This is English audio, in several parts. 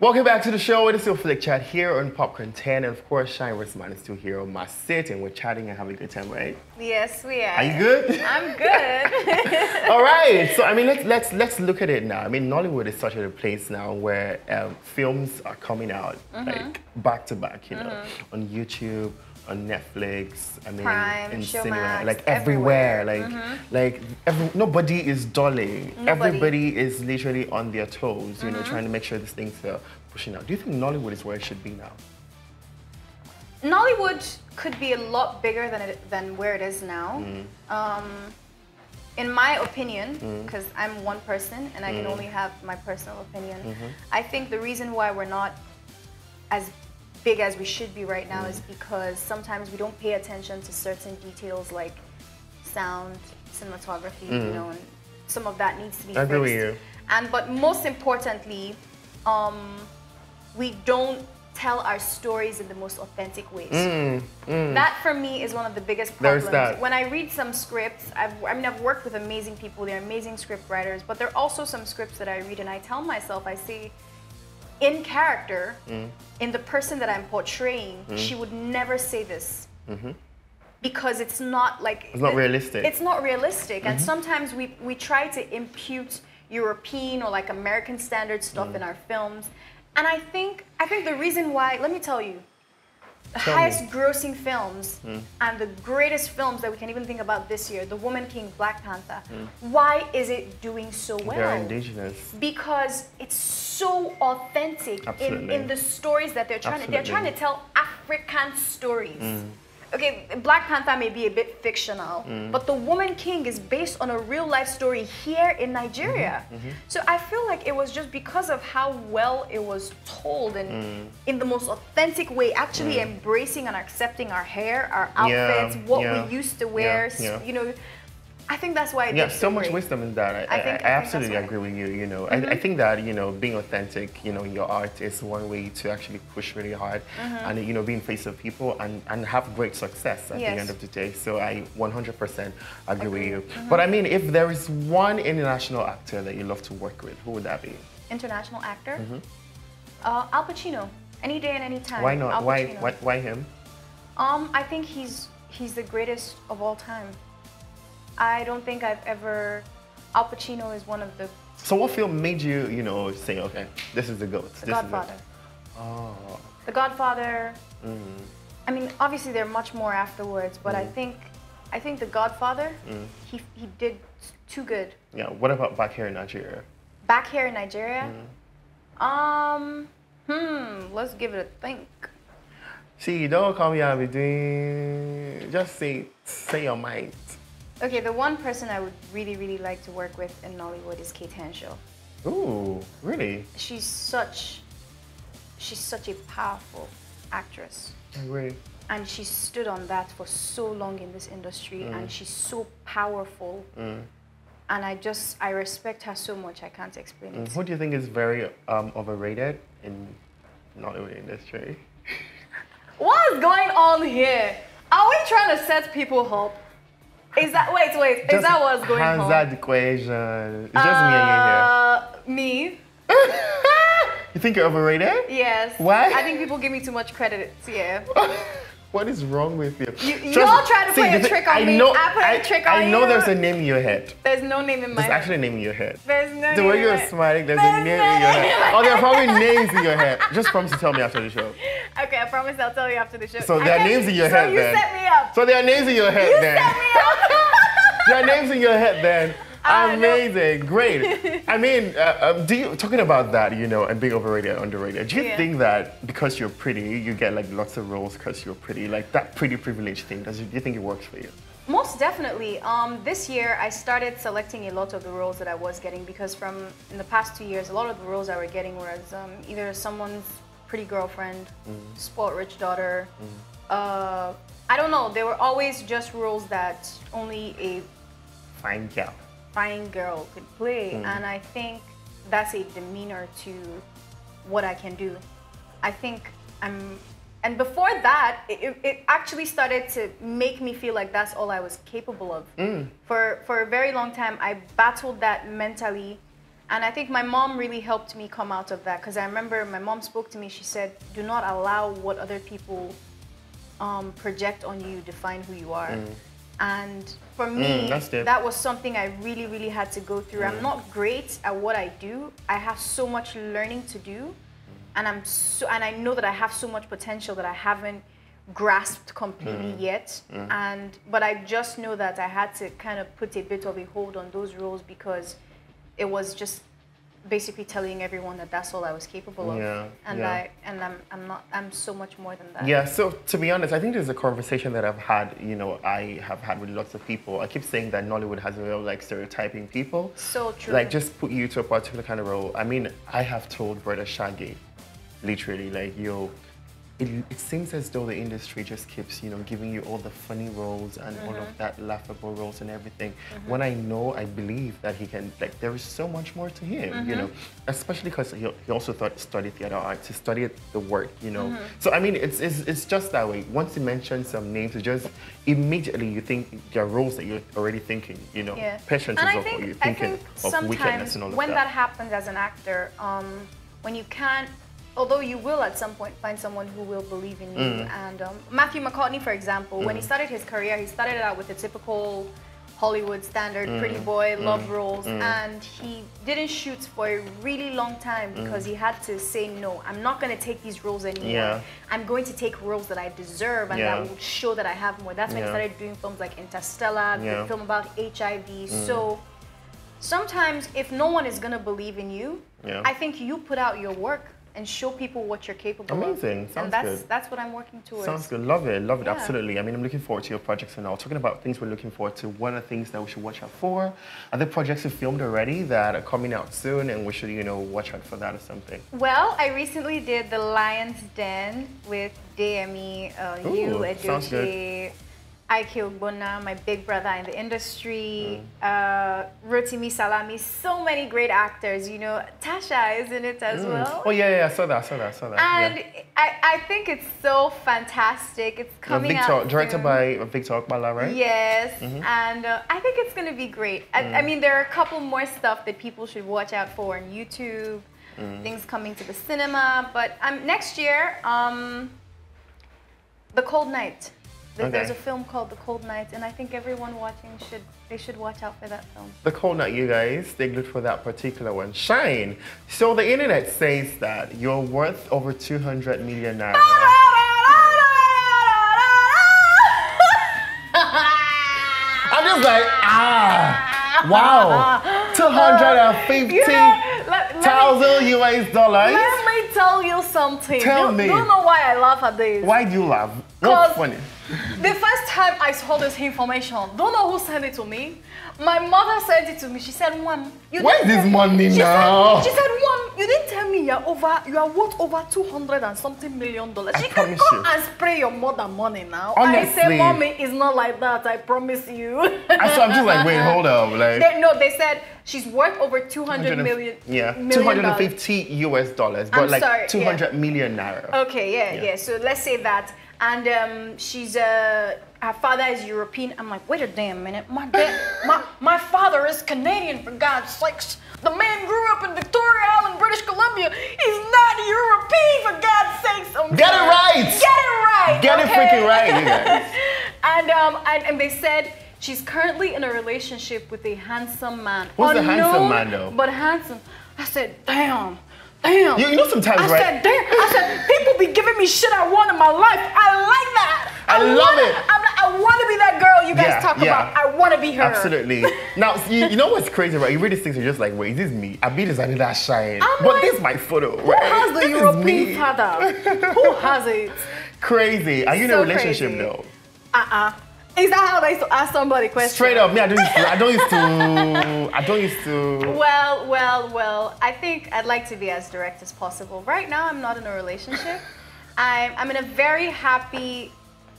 Welcome back to the show. It is still Flick Chat here on PopCon10, and of course, Shine Rissman is still here on my set, and we're chatting and having a good time, right? Yes, we are. Are you good? I'm good. All right. So, I mean, let's look at it now. I mean, Nollywood is such a place now where films are coming out like back to back, you know, on YouTube, on Netflix, I mean, Prime, in cinema, Max, like everywhere, nobody is dulling. Everybody is literally on their toes, you know, trying to make sure these things are pushing out. Do you think Nollywood is where it should be now? Nollywood could be a lot bigger than where it is now. In my opinion, because I'm one person and I can only have my personal opinion, I think the reason why we're not as big as we should be right now is because sometimes we don't pay attention to certain details like sound, cinematography, you know, and some of that needs to be fixed. I agree with you. And but most importantly, we don't tell our stories in the most authentic ways. That for me is one of the biggest problems. When I read some scripts, I've worked with amazing people, they're amazing script writers, but there are also some scripts that I read and I tell myself, I say, in character, in the person that I'm portraying, she would never say this because it's not like... It's not realistic. It's not realistic. And sometimes we try to impute European or like American standard stuff in our films. And I think the reason why, let me tell you, the highest grossing films and the greatest films that we can even think about this year, The Woman King, Black Panther. Why is it doing so well? They're indigenous. Because it's so authentic in the stories that they're trying to, tell African stories. Okay, Black Panther may be a bit fictional, but The Woman King is based on a real life story here in Nigeria. So I feel like it was just because of how well it was told and in the most authentic way, actually embracing and accepting our hair, our outfits, what we used to wear, you know. I think that's why it did so much wisdom in that. I absolutely agree with you, you know. I think that, you know, being authentic, you know, in your art is one way to actually push really hard and, you know, be in face of people and have great success at the end of the day. So I 100% agree with you. But I mean, if there is one international actor that you love to work with, who would that be? International actor? Al Pacino. Any day and any time. Why not? Why him? I think he's the greatest of all time. I don't think I've ever... Al Pacino is one of the... So what film made you, you know, say, okay, this is the GOAT? The Godfather. Oh. The Godfather. I mean, obviously there are much more afterwards, but I think The Godfather, he did too good. Yeah, what about back here in Nigeria? Back here in Nigeria? Let's give it a think. See, don't come here and be doing... Just say your mind. Okay, the one person I would really, really like to work with in Nollywood is Kate Henshaw. Ooh, really? She's such a powerful actress. I agree. And she stood on that for so long in this industry, and she's so powerful. And I respect her so much, I can't explain it. What do you think is very overrated in Nollywood industry? What is going on here? Are we trying to set people up? Is that, wait, is that what's going on? How's that equation? It's just me and you here. Me? You think you're overrated? Yes. Why? I think people give me too much credit, yeah. What is wrong with you? You all try to play a trick on me. I know there's a name in your head. There's no name in my head. There's actually a name in your head. There's no name. The way you're smiling, there's a name in your head. Oh, there are probably names in your head. Just promise to tell me after the show. Okay, I promise I'll tell you after the show. So there are names in your head then. So you set me up. So there are names in your head then. You set me up. There are names in your head then. Amazing, great. I mean, talking about that, you know, and being overrated and underrated, do you think that because you're pretty, you get like lots of roles because you're pretty, like that pretty privilege thing, do you think it works for you? Most definitely. This year, I started selecting a lot of the roles that I was getting because in the past 2 years, a lot of the roles I were getting was either someone's pretty girlfriend, spoiled rich daughter, I don't know, they were always just roles that only a fine girl could play, and I think that's a demeanor to what I can do. I think and before that, it actually started to make me feel like that's all I was capable of. For a very long time, I battled that mentally, And I think my mom really helped me come out of that, because I remember my mom spoke to me, she said, do not allow what other people project on you define who you are. Mm. And for me, that was something I really, really had to go through. Mm. I'm not great at what I do. I have so much learning to do. And I know that I have so much potential that I haven't grasped completely yet. Mm. But I just know that I had to kind of put a bit of a hold on those roles, because it was just basically telling everyone that that's all I was capable of. Yeah. I'm so much more than that. Yeah, so to be honest, I think there's a conversation that I've had, you know, I have had with lots of people. I keep saying that Nollywood has a way of like stereotyping people. So true. Like just put you to a particular kind of role. I mean, I have told Brother Shaggy, literally, like, yo, it seems as though the industry just keeps, you know, giving you all the funny roles and all of that laughable roles and everything. When I know, I believe that he can, like, there is so much more to him, you know, especially because he also studied theater arts, he studied the work, you know. So, I mean, it's just that way. Once you mention some names, you just immediately you think there are roles that you're already thinking, you know, patience is what you're thinking of, wickedness and all of that. When that happens as an actor, when you can't, although you will at some point find someone who will believe in you. And Matthew McConaughey, for example, when he started his career, he started out with the typical Hollywood standard pretty boy, love roles. And he didn't shoot for a really long time because he had to say, no, I'm not going to take these roles anymore. Yeah. I'm going to take roles that I deserve and that will show that I have more. That's when he started doing films like Interstellar, the film about HIV. So sometimes if no one is going to believe in you, I think you put out your work and show people what you're capable of. Amazing. And that's what I'm working towards. Sounds good. Love it. Love it. Yeah. Absolutely. I mean, I'm looking forward to your projects and all. Talking about things we're looking forward to, what are things that we should watch out for? Are there projects you filmed already that are coming out soon and we should, you know, watch out for that or something? Well, I recently did The Lion's Den with Deyemi, Joji, Aike Ogbonna, my big brother in the industry, Rotimi Salami, so many great actors, you know. Tasha is in it as well. Oh, yeah, yeah, I saw that. And I think it's so fantastic. It's coming out soon. Directed by Victor Akbala, right? Yes, and I think it's going to be great. I mean, there are a couple more stuff that people should watch out for on YouTube, things coming to the cinema, but next year, The Cold Night. There's a film called The Cold Night, and I think everyone watching should watch out for that film. The Cold Night, you guys, stay good for that particular one. Shine. So the internet says that you're worth over 200 million naira. I'm just like, wow, 250,000 US dollars. Let me tell you something. Tell me. You don't know why I laugh at this. Why do you laugh? Not funny. The first time I saw this information, don't know who sent it to me. My mother sent it to me. She said, "One, you why didn't is this money me. Now?" She said, "One, you didn't tell me you are worth over 200 and something million dollars." She can come and spray your mother money now. Honestly. I say, "Mommy, it's not like that. I promise you." So I'm just like, wait, hold up, like. They said she's worth over 200 million. Yeah, $250 US, but I'm like sorry, 200 million naira. Okay, yeah. So let's say that. And she's her father is European. I'm like, wait a damn minute. My father is Canadian, for God's sakes. The man grew up in Victoria Island, British Columbia. He's not European, for God's sakes. Get it freaking right, you guys. And they said she's currently in a relationship with a handsome man. Who's a handsome man though? But handsome. I said, damn. Damn. You know sometimes, right? I said, people be giving me shit I want in my life. I like that. I love it. I want to be that girl you guys talk about. I want to be her. Absolutely. Now, you know what's crazy, right? You read these things, you're just like, wait, is this me? I be designing that shine. But this is my photo, right? Who has the European father? Who has it? Crazy. Are you in a relationship though? Is that how I used to ask somebody questions? Straight up, me, I don't used to. Well, I think I'd like to be as direct as possible. Right now, I'm not in a relationship. I'm in a very happy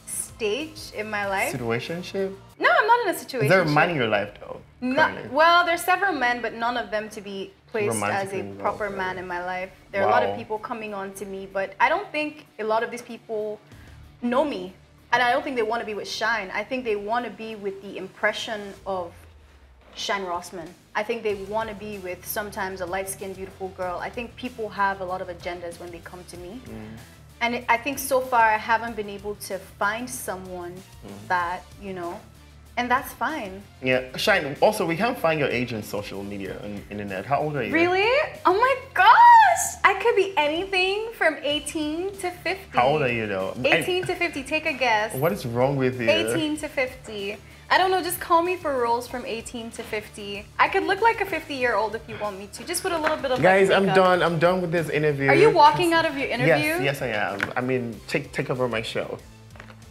stage in my life. Situationship? No, I'm not in a situationship. Is there a man in your life, though? No, well, there's several men, but none of them to be placed as a proper man in my life. There are a lot of people coming on to me, but I don't think a lot of these people know me. And I don't think they want to be with Shine. I think they want to be with the impression of Shine Rissman. I think they want to be with sometimes a light-skinned, beautiful girl. I think people have a lot of agendas when they come to me. Mm. And I think so far I haven't been able to find someone that, you know, and that's fine. Yeah. Shine, also, we can't find your age in social media and internet. How old are you? Really? Oh my gosh! I could be anything from 18 to 50. How old are you though? 18 to 50, take a guess. What is wrong with you? 18 to 50. I don't know, just call me for roles from 18 to 50. I could look like a 50-year-old if you want me to, just with a little bit of guys, makeup. I'm done with this interview. Are you walking out of your interview? Yes, yes I am. I mean, take over my show.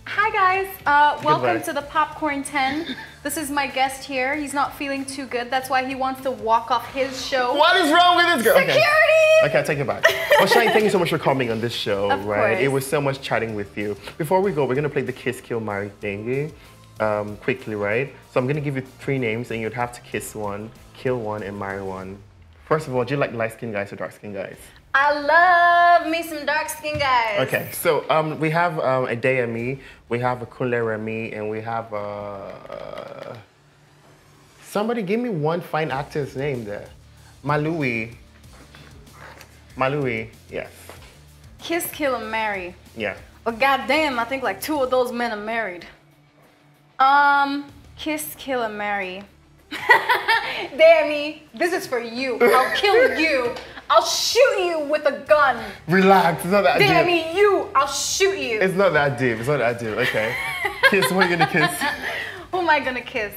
Hi guys, welcome to the PopCon10. This is my guest here. He's not feeling too good. That's why he wants to walk off his show. What is wrong with this girl? Security! Okay, I'll take it back. Well, Shine, thank you so much for coming on this show, of course. It was so much chatting with you. Before we go, we're gonna play the Kiss, Kill, Marry thingy. Quickly, right? So I'm gonna give you three names and you'd have to kiss one, kill one, and marry one. First of all, do you like light-skinned guys or dark-skinned guys? I love me some dark-skinned guys. Okay, so we have a Deyemi, we have a Kunle Remi, and we have somebody give me one fine actor's name there. Malaui. Malaui, yes. Kiss, kill, and marry. Yeah. Well, goddamn, I think like two of those men are married. Kiss, kill, and marry. Deyemi, this is for you. I'll kill you. I'll shoot you with a gun. Relax, it's not that deep. Deyemi, you, I'll shoot you. It's not that deep, it's not that deep, okay. Kiss, who are you gonna kiss? Who am I gonna kiss?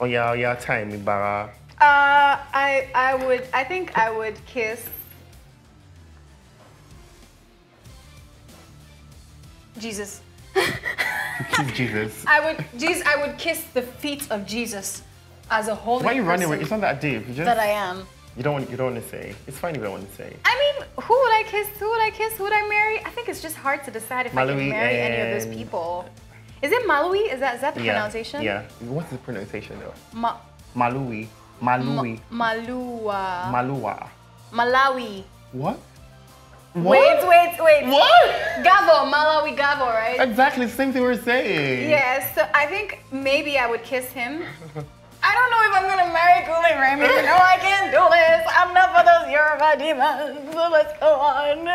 Oh yeah, oh yeah, time, Ibara. I think I would kiss Jesus. Jesus. I would kiss the feet of Jesus as a holy person. Why are you running away? It's not that deep. You just, that I am. You don't want to say. It's fine if you don't want to say. I mean, who would I kiss? Who would I kiss? Who would I marry? I think it's just hard to decide if Malaui I can marry any of those people. Is it Malaui? Is that the pronunciation? Yeah. What's the pronunciation though? Malaui. Malaui. Malua. Malua. Malawi. What? What? Wait. What? Gavo, Malawi Gavo, right? Exactly, the same thing we're saying. Yes, yeah, so I think maybe I would kiss him. I don't know if I'm gonna marry Kunle Remi. No, I can't do this. I'm not for those Yoruba demons. So let's go on.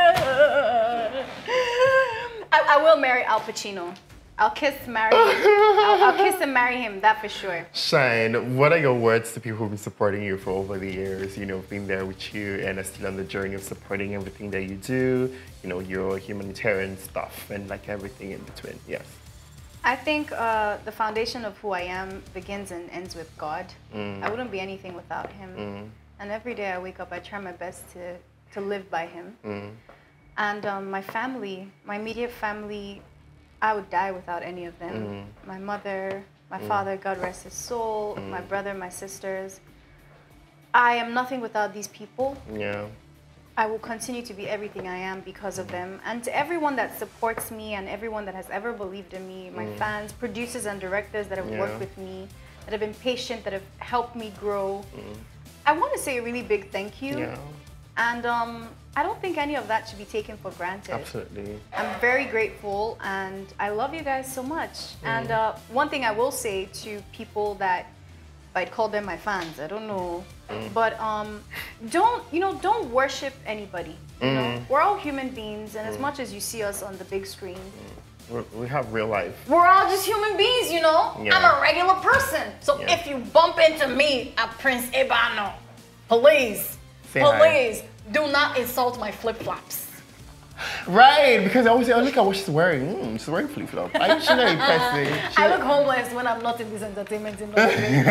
I will marry Al Pacino. I'll kiss and marry him, that for sure. Shine, what are your words to people who've been supporting you for over the years, you know, being there with you and are still on the journey of supporting everything that you do, you know, your humanitarian stuff and like everything in between, yes? I think the foundation of who I am begins and ends with God. I wouldn't be anything without him. And every day I wake up, I try my best to live by him. And my family, my immediate family, I would die without any of them. My mother, my father, God rest his soul, my brother, my sisters. I am nothing without these people. Yeah. I will continue to be everything I am because of them. And to everyone that supports me and everyone that has ever believed in me, my fans, producers and directors that have worked with me, that have been patient, that have helped me grow, I want to say a really big thank you. Yeah. And I don't think any of that should be taken for granted. Absolutely. I'm very grateful and I love you guys so much. And one thing I will say to people that, I'd call them my fans, I don't know. But don't worship anybody. You know? We're all human beings and as much as you see us on the big screen, we have real life. We're all just human beings, you know? Yeah. I'm a regular person. So if you bump into me at Prince Ebano, please. Please, do not insult my flip-flops. Right, because I always say, oh, look at what she's wearing. She's wearing flip-flops. She's not impressive. I look homeless when I'm not in this entertainment industry. Let's clear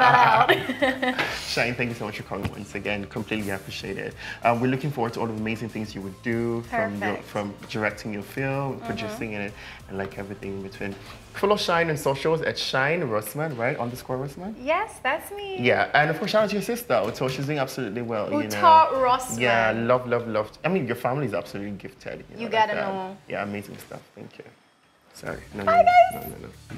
that out. Shine, thank you so much for coming once again. Completely appreciate it. We're looking forward to all the amazing things you would do from directing your film, producing it, and like everything in between. Follow Shine on socials at Shine Rissman, right? _Rissman? Yes, that's me. Yeah, and of course, shout out to your sister, Uta. She's doing absolutely well. Uta Rosman. Yeah, love. I mean, your family's absolutely gifted. You know, gotta know. Yeah, amazing stuff. Thank you. Sorry. No, bye, guys. No.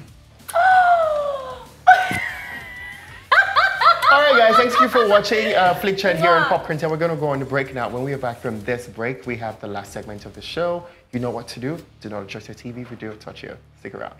All right, guys, thanks you for watching Flick Chat here on PopCon10. We're gonna go on the break now. When we are back from this break, we have the last segment of the show. You know what to do. Do not adjust your TV if you do, touch you. Stick around.